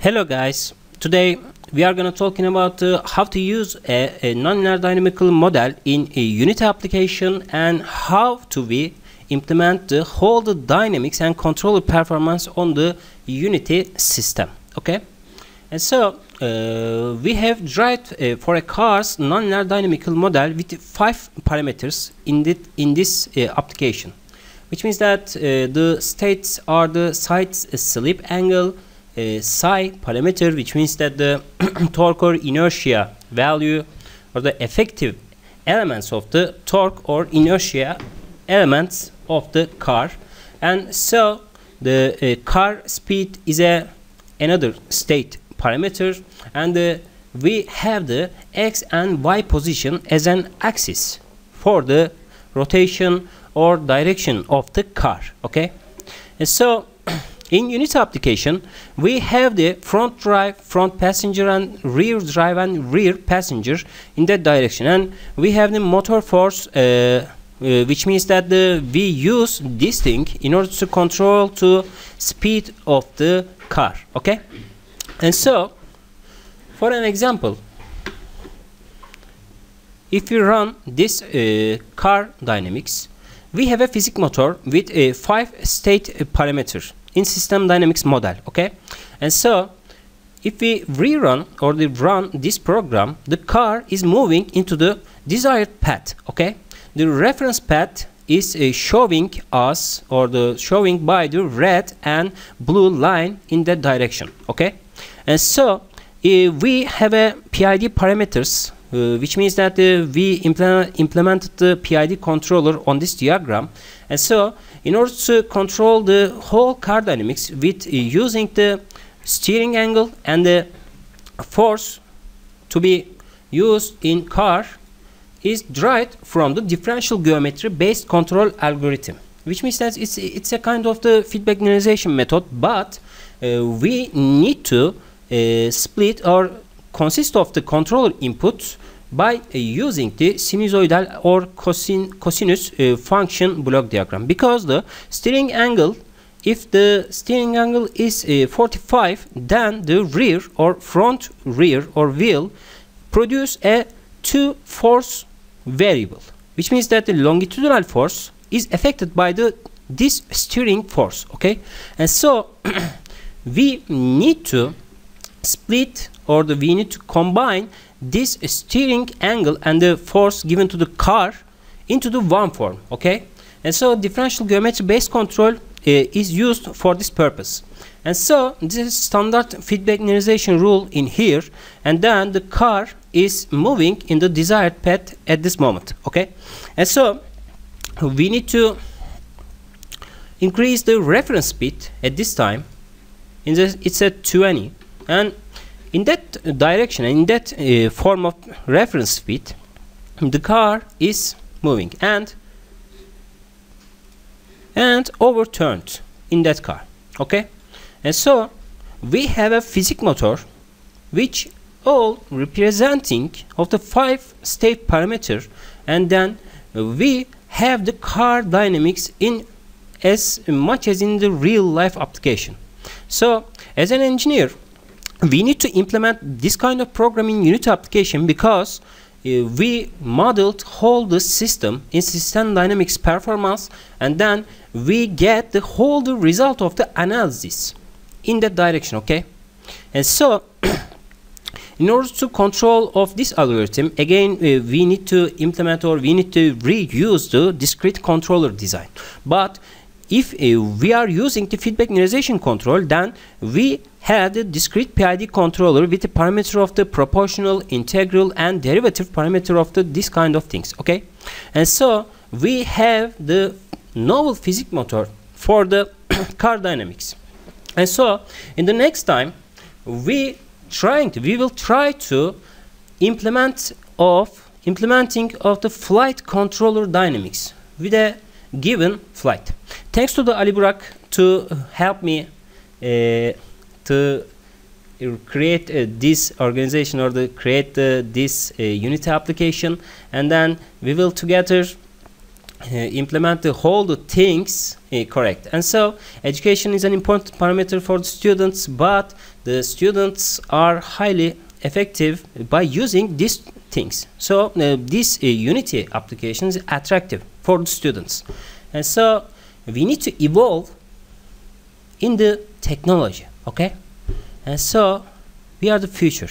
Hello guys, today we are going to talking about how to use a nonlinear dynamical model in a Unity application and how to we implement the whole the dynamics and controller performance on the Unity system. Okay, and so we have derived for a car's nonlinear dynamical model with 5 parameters in this application, which means that the states are the side's slip angle, psi parameter, which means that the torque or inertia value or the effective elements of the torque or inertia elements of the car, and so the car speed is another state parameter, and we have the x and y position as an axis for the rotation or direction of the car. Okay, and so in Unity application, we have the front drive, front passenger, and rear drive and rear passenger in that direction. And we have the motor force, which means that we use this thing in order to control the speed of the car. Okay? And so, for an example, if we run this car dynamics, we have a physics motor with a 5 state parameter in system dynamics model. Okay, and so if we rerun or run this program, the car is moving into the desired path. Okay, the reference path is showing us or the showing by the red and blue line in that direction. Okay, and so we have a PID parameters, which means that we implemented the PID controller on this diagram. And so in order to control the whole car dynamics with using the steering angle and the force to be used in car is derived from the differential geometry based control algorithm, which means that it's a kind of the feedback linearization method, but we need to split or consist of the controller input by using the sinusoidal or cosinus function block diagram, because the steering angle, if the steering angle is 45, then the rear or front rear or wheel produce a 2 force variable, which means that the longitudinal force is affected by this steering force. Okay, and so we need to split or we need to combine this steering angle and the force given to the car into the one form. Okay, and so differential geometry based control is used for this purpose. And so this is standard feedback linearization rule in here, and then the car is moving in the desired path at this moment. Okay, and so we need to increase the reference speed at this time. It's at 20, and in that direction, in that form of reference speed, the car is moving and overturned in that car. Okay, and so we have a physics motor which all representing of the 5 state parameter, and then we have the car dynamics in as much as in the real life application. So as an engineer, we need to implement this kind of programming Unity application, because we modeled whole the system in system dynamics performance, and then we get the whole the result of the analysis in that direction. Okay, and so in order to control of this algorithm, again we need to implement or we need to reuse the discrete controller design. But if we are using the feedback linearization control, then we had a discrete PID controller with the parameter of the proportional, integral, and derivative parameter of this kind of things. Okay, and so we have the novel physics motor for the car dynamics. And so in the next time, we will try to implementing the flight controller dynamics with a given flight. Thanks to the Aliburak to help me to create this organization or to create this Unity application, and then we will together implement the whole the things correct. And so education is an important parameter for the students, but the students are highly effective by using these things. So this Unity application is attractive for the students, and so we need to evolve in the technology, okay? And so we are the future.